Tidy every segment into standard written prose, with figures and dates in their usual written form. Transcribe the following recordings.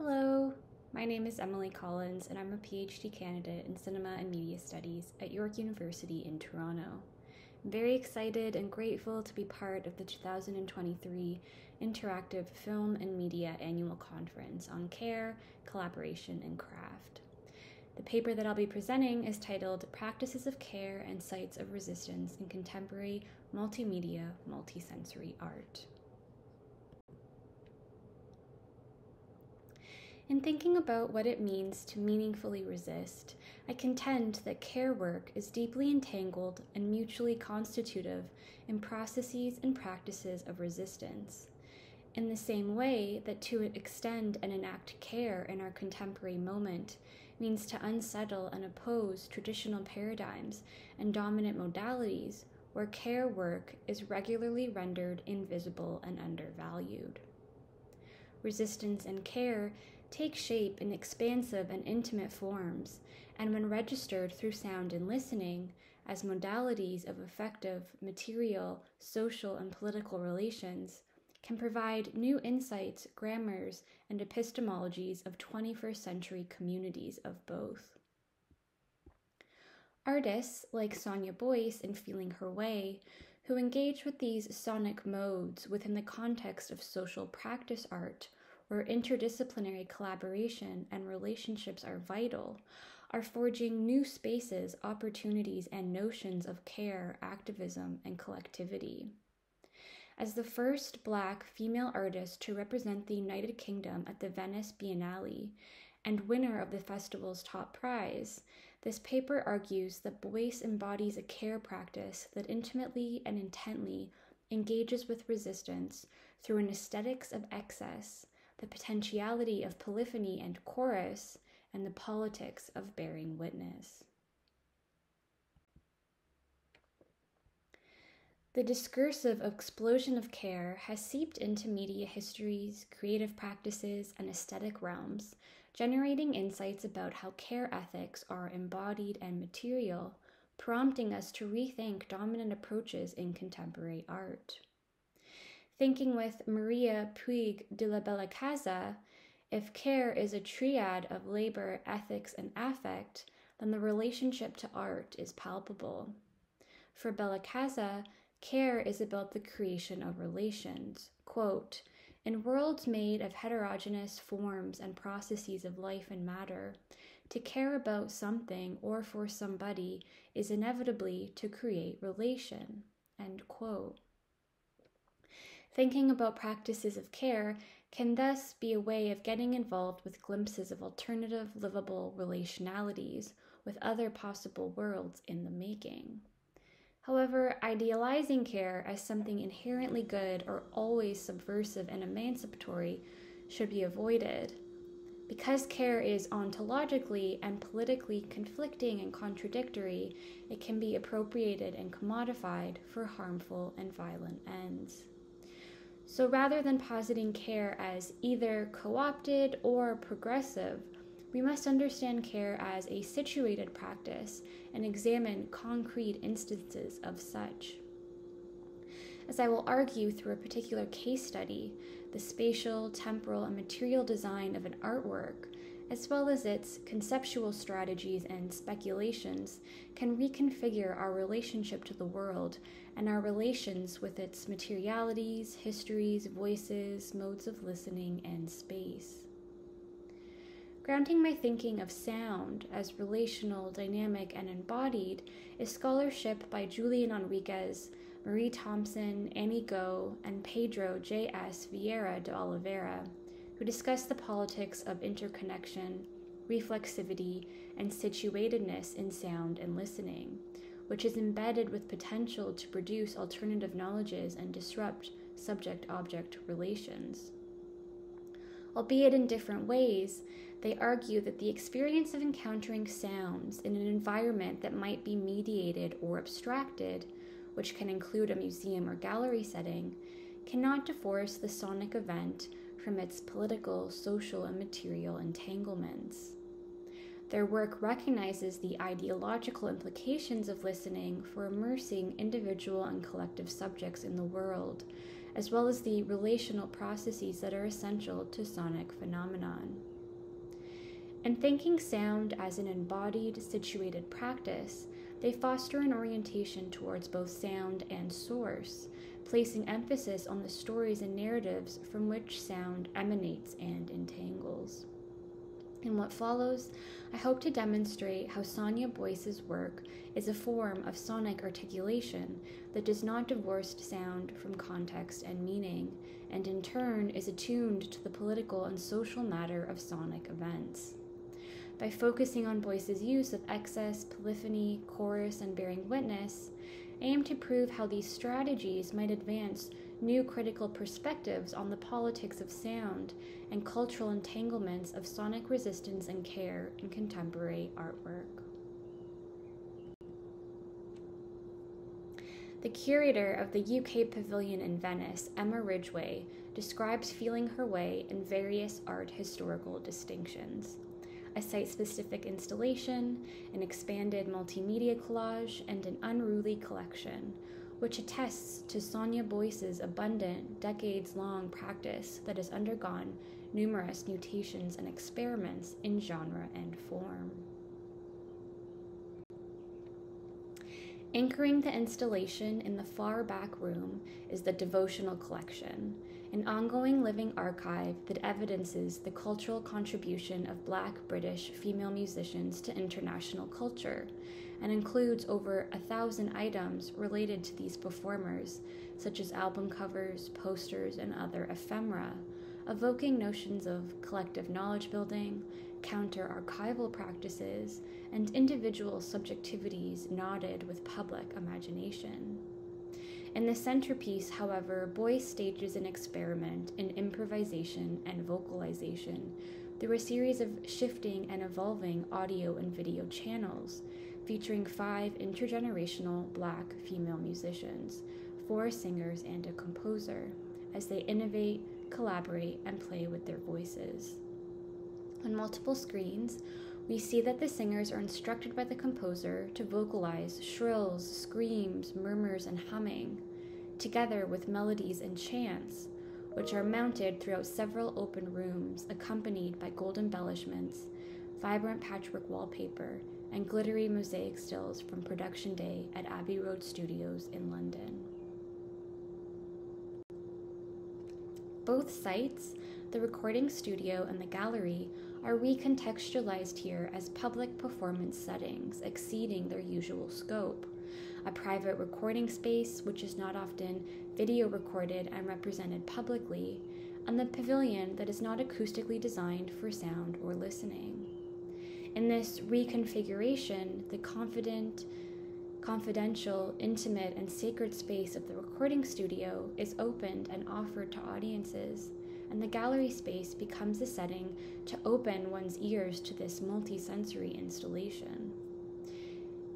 Hello, my name is Emily Collins and I'm a PhD candidate in Cinema and Media Studies at York University in Toronto. I'm very excited and grateful to be part of the 2023 Interactive Film and Media Annual Conference on Care, Collaboration, and Craft. The paper that I'll be presenting is titled Practices of Care and Sites of Resistance in Contemporary Multimedia Multisensory Art. In thinking about what it means to meaningfully resist, I contend that care work is deeply entangled and mutually constitutive in processes and practices of resistance. In the same way that to extend and enact care in our contemporary moment means to unsettle and oppose traditional paradigms and dominant modalities where care work is regularly rendered invisible and undervalued. Resistance and care take shape in expansive and intimate forms, and when registered through sound and listening, as modalities of affective, material, social, and political relations, can provide new insights, grammars, and epistemologies of 21st century communities of both. Artists like Sonia Boyce in Feeling Her Way, who engage with these sonic modes within the context of social practice art, where interdisciplinary collaboration and relationships are vital, are forging new spaces, opportunities, and notions of care, activism, and collectivity. As the first Black female artist to represent the United Kingdom at the Venice Biennale and winner of the festival's top prize, this paper argues that Boyce embodies a care practice that intimately and intently engages with resistance through an aesthetics of excess, the potentiality of polyphony and chorus, and the politics of bearing witness. The discursive explosion of care has seeped into media histories, creative practices, and aesthetic realms, generating insights about how care ethics are embodied and material, prompting us to rethink dominant approaches in contemporary art. Thinking with Maria Puig de la Bella Casa, if care is a triad of labor, ethics, and affect, then the relationship to art is palpable. For Bella Casa, care is about the creation of relations. Quote, in worlds made of heterogeneous forms and processes of life and matter, to care about something or for somebody is inevitably to create relation. End quote. Thinking about practices of care can thus be a way of getting involved with glimpses of alternative, livable relationalities with other possible worlds in the making. However, idealizing care as something inherently good or always subversive and emancipatory should be avoided. Because care is ontologically and politically conflicting and contradictory, it can be appropriated and commodified for harmful and violent ends. So rather than positing care as either co-opted or progressive, we must understand care as a situated practice and examine concrete instances of such. As I will argue through a particular case study, the spatial, temporal, and material design of an artwork, as well as its conceptual strategies and speculations, can reconfigure our relationship to the world and our relations with its materialities, histories, voices, modes of listening, and space. Grounding my thinking of sound as relational, dynamic, and embodied is scholarship by Julian Enriquez, Marie Thompson, Amy Go, and Pedro J.S. Vieira de Oliveira, who discuss the politics of interconnection, reflexivity, and situatedness in sound and listening, which is embedded with potential to produce alternative knowledges and disrupt subject-object relations. Albeit in different ways, they argue that the experience of encountering sounds in an environment that might be mediated or abstracted, which can include a museum or gallery setting, cannot divorce the sonic event from its political, social, and material entanglements. Their work recognizes the ideological implications of listening for immersing individual and collective subjects in the world, as well as the relational processes that are essential to sonic phenomenon. And thinking sound as an embodied, situated practice, they foster an orientation towards both sound and source, placing emphasis on the stories and narratives from which sound emanates and entangles. In what follows, I hope to demonstrate how Sonia Boyce's work is a form of sonic articulation that does not divorce sound from context and meaning, and in turn is attuned to the political and social matter of sonic events. By focusing on Boyce's use of excess, polyphony, chorus, and bearing witness, I aim to prove how these strategies might advance new critical perspectives on the politics of sound and cultural entanglements of sonic resistance and care in contemporary artwork. The curator of the UK Pavilion in Venice, Emma Ridgway, describes Feeling Her Way in various art historical distinctions: a site-specific installation, an expanded multimedia collage, and an unruly collection, which attests to Sonia Boyce's abundant, decades-long practice that has undergone numerous mutations and experiments in genre and form. Anchoring the installation in the far back room is the Devotional Collection, an ongoing living archive that evidences the cultural contribution of Black British female musicians to international culture, and includes over 1,000 items related to these performers, such as album covers, posters, and other ephemera, evoking notions of collective knowledge building, counter-archival practices, and individual subjectivities knotted with public imagination. In the centerpiece, however, Boyce stages an experiment in improvisation and vocalization through a series of shifting and evolving audio and video channels, featuring 5 intergenerational Black female musicians, 4 singers, and a composer, as they innovate, collaborate, and play with their voices. On multiple screens, we see that the singers are instructed by the composer to vocalize shrills, screams, murmurs, and humming, together with melodies and chants, which are mounted throughout several open rooms, accompanied by gold embellishments, vibrant patchwork wallpaper, and glittery mosaic stills from production day at Abbey Road Studios in London. Both sites, the recording studio and the gallery, are recontextualized here as public performance settings exceeding their usual scope. A private recording space, which is not often video recorded and represented publicly, and the pavilion that is not acoustically designed for sound or listening. In this reconfiguration, the confident, confidential, intimate, and sacred space of the recording studio is opened and offered to audiences, and the gallery space becomes a setting to open one's ears to this multi-sensory installation.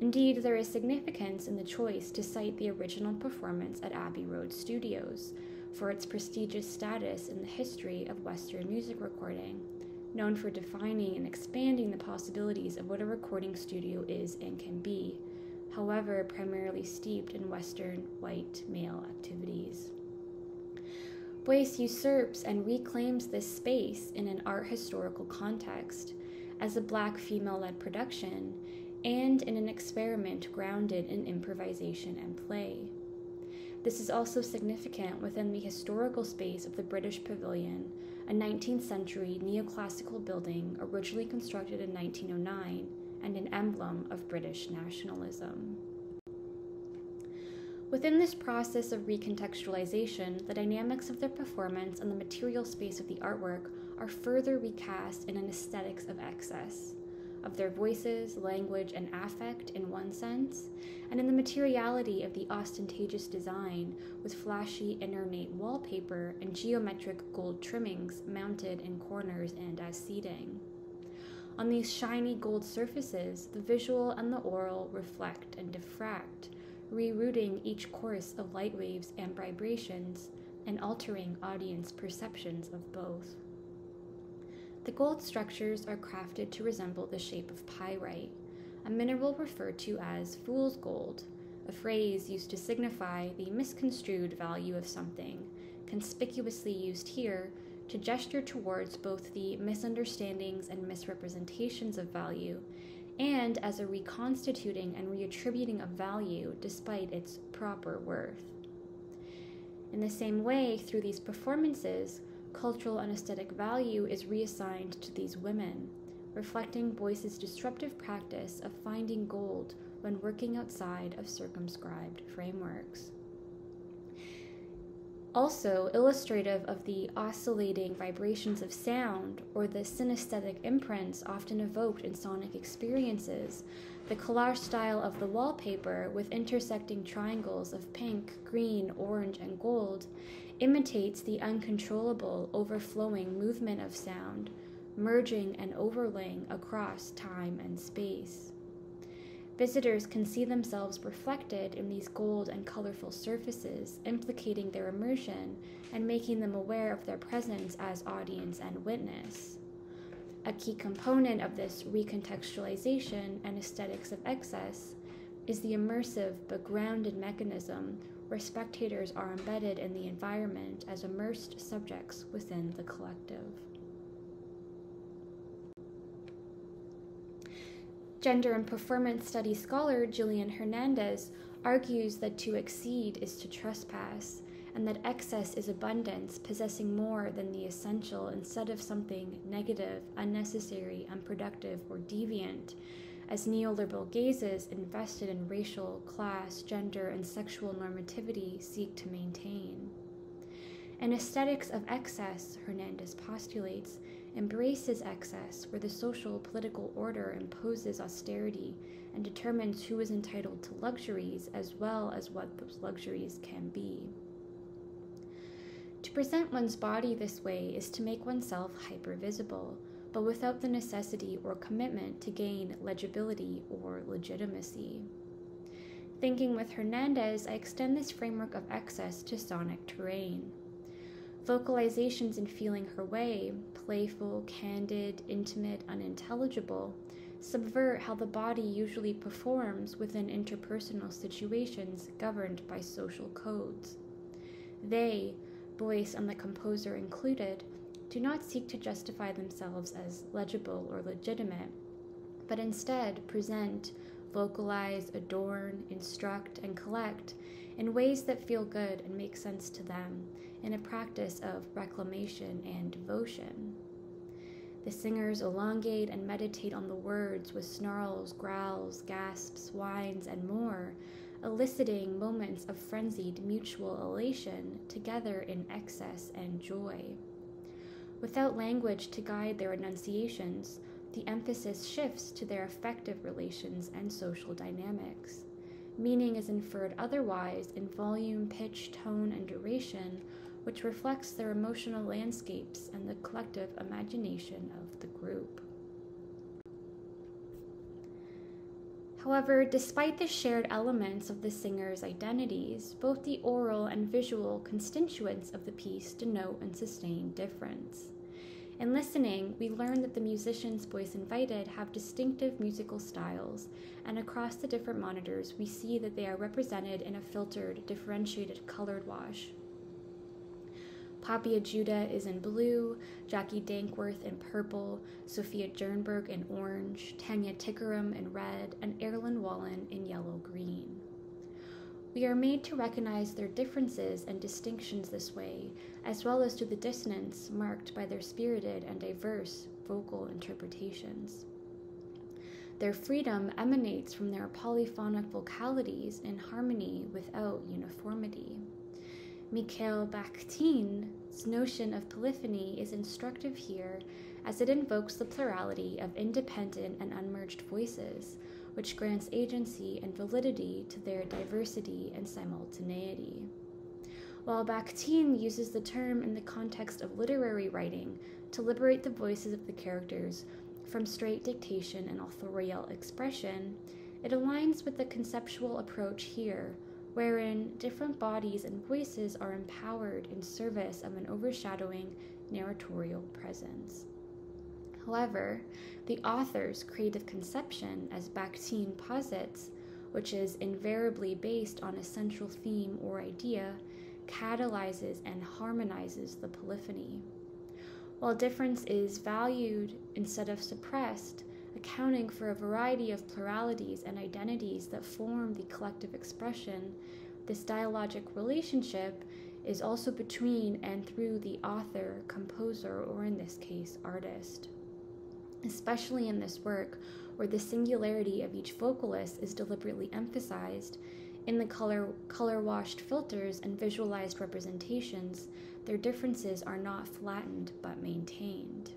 Indeed, there is significance in the choice to cite the original performance at Abbey Road Studios for its prestigious status in the history of Western music recording, known for defining and expanding the possibilities of what a recording studio is and can be, however primarily steeped in Western white male activities. Boyce usurps and reclaims this space in an art historical context, as a Black female-led production, and in an experiment grounded in improvisation and play. This is also significant within the historical space of the British Pavilion, a 19th century neoclassical building originally constructed in 1909 and an emblem of British nationalism. Within this process of recontextualization, the dynamics of the performance and the material space of the artwork are further recast in an aesthetics of excess, of their voices, language, and affect in one sense, and in the materiality of the ostentatious design with flashy ornate wallpaper and geometric gold trimmings mounted in corners and as seating. On these shiny gold surfaces, the visual and the oral reflect and diffract, rerouting each course of light waves and vibrations, and altering audience perceptions of both. The gold structures are crafted to resemble the shape of pyrite, a mineral referred to as fool's gold, a phrase used to signify the misconstrued value of something conspicuously used here to gesture towards both the misunderstandings and misrepresentations of value, and as a reconstituting and reattributing of value despite its proper worth. In the same way, through these performances, cultural and aesthetic value is reassigned to these women, reflecting Boyce's disruptive practice of finding gold when working outside of circumscribed frameworks. Also illustrative of the oscillating vibrations of sound, or the synesthetic imprints often evoked in sonic experiences, the collage style of the wallpaper with intersecting triangles of pink, green, orange, and gold imitates the uncontrollable, overflowing movement of sound, merging and overlaying across time and space. Visitors can see themselves reflected in these gold and colorful surfaces, implicating their immersion and making them aware of their presence as audience and witness. A key component of this recontextualization and aesthetics of excess is the immersive but grounded mechanism where spectators are embedded in the environment as immersed subjects within the collective. Gender and performance studies scholar Julian Hernandez argues that to exceed is to trespass, and that excess is abundance, possessing more than the essential instead of something negative, unnecessary, unproductive, or deviant, as neoliberal gazes invested in racial, class, gender, and sexual normativity seek to maintain. An aesthetics of excess, Hernandez postulates, embraces excess where the social political order imposes austerity and determines who is entitled to luxuries as well as what those luxuries can be. To present one's body this way is to make oneself hypervisible, but without the necessity or commitment to gain legibility or legitimacy. Thinking with Hernandez, I extend this framework of excess to sonic terrain. Vocalizations in Feeling Her Way, playful, candid, intimate, unintelligible, subvert how the body usually performs within interpersonal situations governed by social codes. They, Boyce and the composer included, do not seek to justify themselves as legible or legitimate, but instead present, vocalize, adorn, instruct, and collect in ways that feel good and make sense to them, in a practice of reclamation and devotion. The singers elongate and meditate on the words with snarls, growls, gasps, whines, and more, eliciting moments of frenzied mutual elation together in excess and joy. Without language to guide their enunciations, the emphasis shifts to their affective relations and social dynamics. Meaning is inferred otherwise in volume, pitch, tone, and duration, which reflects their emotional landscapes and the collective imagination of the group. However, despite the shared elements of the singers' identities, both the oral and visual constituents of the piece denote and sustain difference. In listening, we learn that the musicians Boyce invited have distinctive musical styles, and across the different monitors, we see that they are represented in a filtered, differentiated colored wash. Papia Judah is in blue, Jackie Dankworth in purple, Sophia Jernberg in orange, Tanya Tickerum in red, and Erlen Wallen in yellow-green. We are made to recognize their differences and distinctions this way, as well as to the dissonance marked by their spirited and diverse vocal interpretations. Their freedom emanates from their polyphonic vocalities in harmony without uniformity. Mikhail Bakhtin's notion of polyphony is instructive here, as it invokes the plurality of independent and unmerged voices, which grants agency and validity to their diversity and simultaneity. While Bakhtin uses the term in the context of literary writing to liberate the voices of the characters from straight dictation and authorial expression, it aligns with the conceptual approach here, wherein different bodies and voices are empowered in service of an overshadowing narratorial presence. However, the author's creative conception, as Bakhtin posits, which is invariably based on a central theme or idea, catalyzes and harmonizes the polyphony. While difference is valued instead of suppressed, accounting for a variety of pluralities and identities that form the collective expression, this dialogic relationship is also between and through the author, composer, or in this case, artist. Especially in this work, where the singularity of each vocalist is deliberately emphasized, in the color-washed filters and visualized representations, their differences are not flattened but maintained.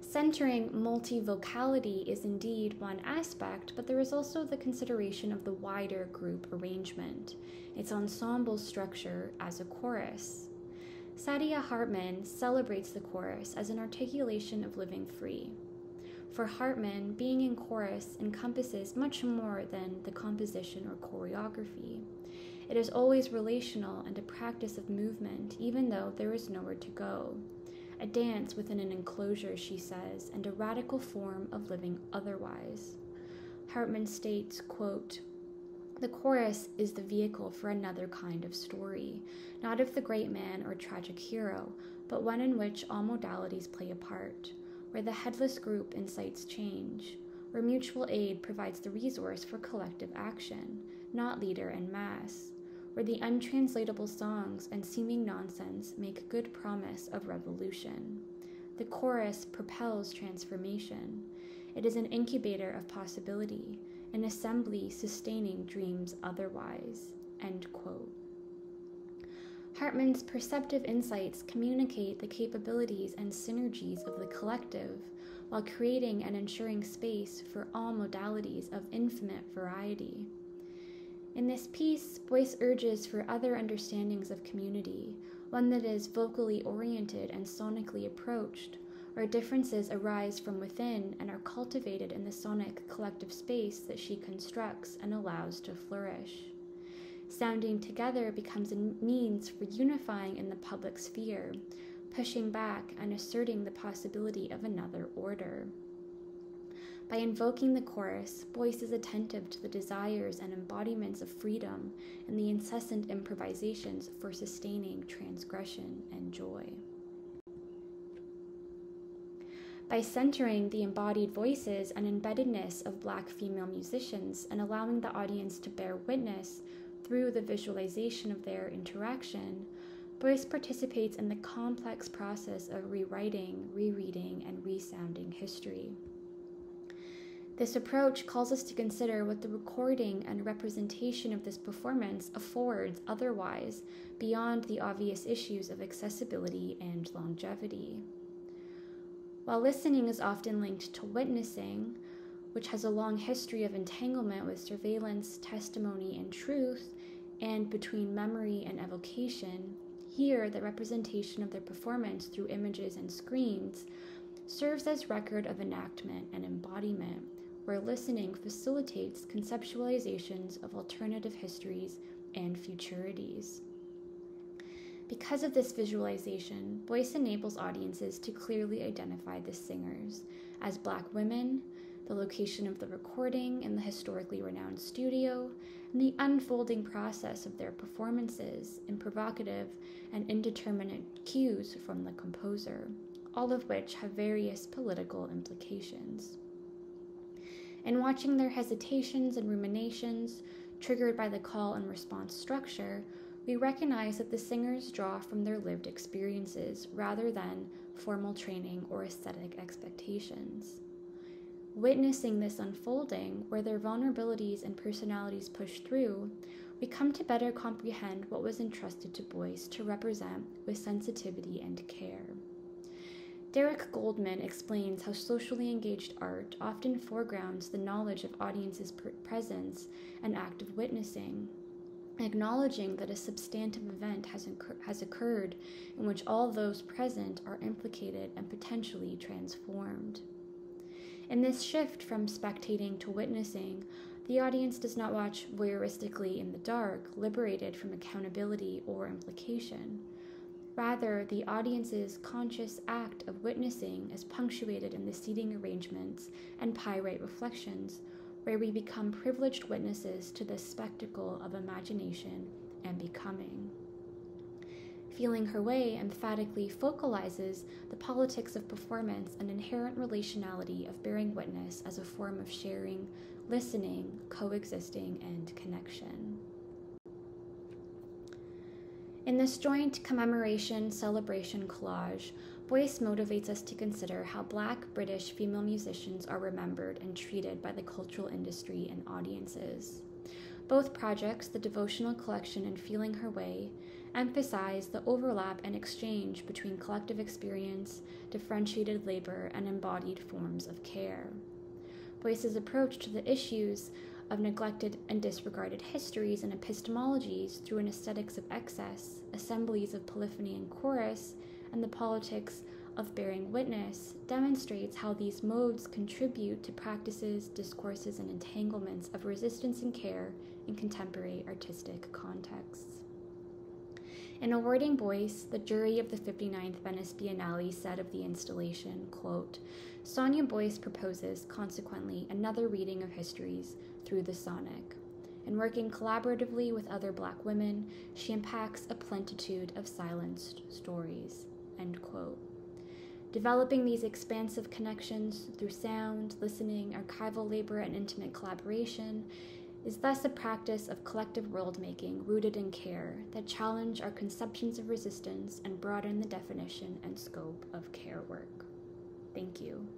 Centering multivocality is indeed one aspect, but there is also the consideration of the wider group arrangement, its ensemble structure as a chorus. Saidiya Hartman celebrates the chorus as an articulation of living free. For Hartman, being in chorus encompasses much more than the composition or choreography. It is always relational and a practice of movement, even though there is nowhere to go. A dance within an enclosure, she says, and a radical form of living otherwise. Hartman states, quote, "The chorus is the vehicle for another kind of story, not of the great man or tragic hero, but one in which all modalities play a part, where the headless group incites change, where mutual aid provides the resource for collective action, not leader and mass, where the untranslatable songs and seeming nonsense make good promise of revolution. The chorus propels transformation. It is an incubator of possibility, an assembly sustaining dreams otherwise." End quote. Hartman's perceptive insights communicate the capabilities and synergies of the collective, while creating and ensuring space for all modalities of infinite variety. In this piece, Boyce urges for other understandings of community, one that is vocally oriented and sonically approached, where differences arise from within and are cultivated in the sonic collective space that she constructs and allows to flourish. Sounding together becomes a means for unifying in the public sphere, pushing back and asserting the possibility of another order. By invoking the chorus, Boyce is attentive to the desires and embodiments of freedom and the incessant improvisations for sustaining transgression and joy. By centering the embodied voices and embeddedness of Black female musicians and allowing the audience to bear witness through the visualization of their interaction, Boyce participates in the complex process of rewriting, rereading, and resounding history. This approach calls us to consider what the recording and representation of this performance affords otherwise, beyond the obvious issues of accessibility and longevity. While listening is often linked to witnessing, which has a long history of entanglement with surveillance, testimony, and truth, and between memory and evocation, here the representation of their performance through images and screens serves as record of enactment and embodiment, where listening facilitates conceptualizations of alternative histories and futurities. Because of this visualization, Boyce enables audiences to clearly identify the singers as Black women, the location of the recording in the historically renowned studio, and the unfolding process of their performances in provocative and indeterminate cues from the composer, all of which have various political implications. In watching their hesitations and ruminations, triggered by the call and response structure, we recognize that the singers draw from their lived experiences rather than formal training or aesthetic expectations. Witnessing this unfolding, where their vulnerabilities and personalities push through, we come to better comprehend what was entrusted to Boyce to represent with sensitivity and care. Derek Goldman explains how socially engaged art often foregrounds the knowledge of audiences' presence and active witnessing, acknowledging that a substantive event has occurred in which all those present are implicated and potentially transformed. In this shift from spectating to witnessing, the audience does not watch voyeuristically in the dark, liberated from accountability or implication. Rather, the audience's conscious act of witnessing is punctuated in the seating arrangements and pyrite reflections, where we become privileged witnesses to the spectacle of imagination and becoming. Feeling Her Way emphatically focalizes the politics of performance and inherent relationality of bearing witness as a form of sharing, listening, coexisting, and connection. In this joint commemoration celebration collage, Boyce motivates us to consider how Black British female musicians are remembered and treated by the cultural industry and audiences. Both projects, the devotional collection and Feeling Her Way, emphasize the overlap and exchange between collective experience, differentiated labor, and embodied forms of care. Boyce's approach to the issues of neglected and disregarded histories and epistemologies through an aesthetics of excess, assemblies of polyphony and chorus, and the politics of bearing witness demonstrates how these modes contribute to practices, discourses, and entanglements of resistance and care in contemporary artistic contexts. In awarding Boyce, the jury of the 59th Venice Biennale said of the installation, quote, "Sonia Boyce proposes, consequently, another reading of histories through the sonic. In working collaboratively with other Black women, she unpacks a plentitude of silenced stories," end quote. Developing these expansive connections through sound, listening, archival labor, and intimate collaboration is thus a practice of collective world-making rooted in care that challenge our conceptions of resistance and broaden the definition and scope of care work. Thank you.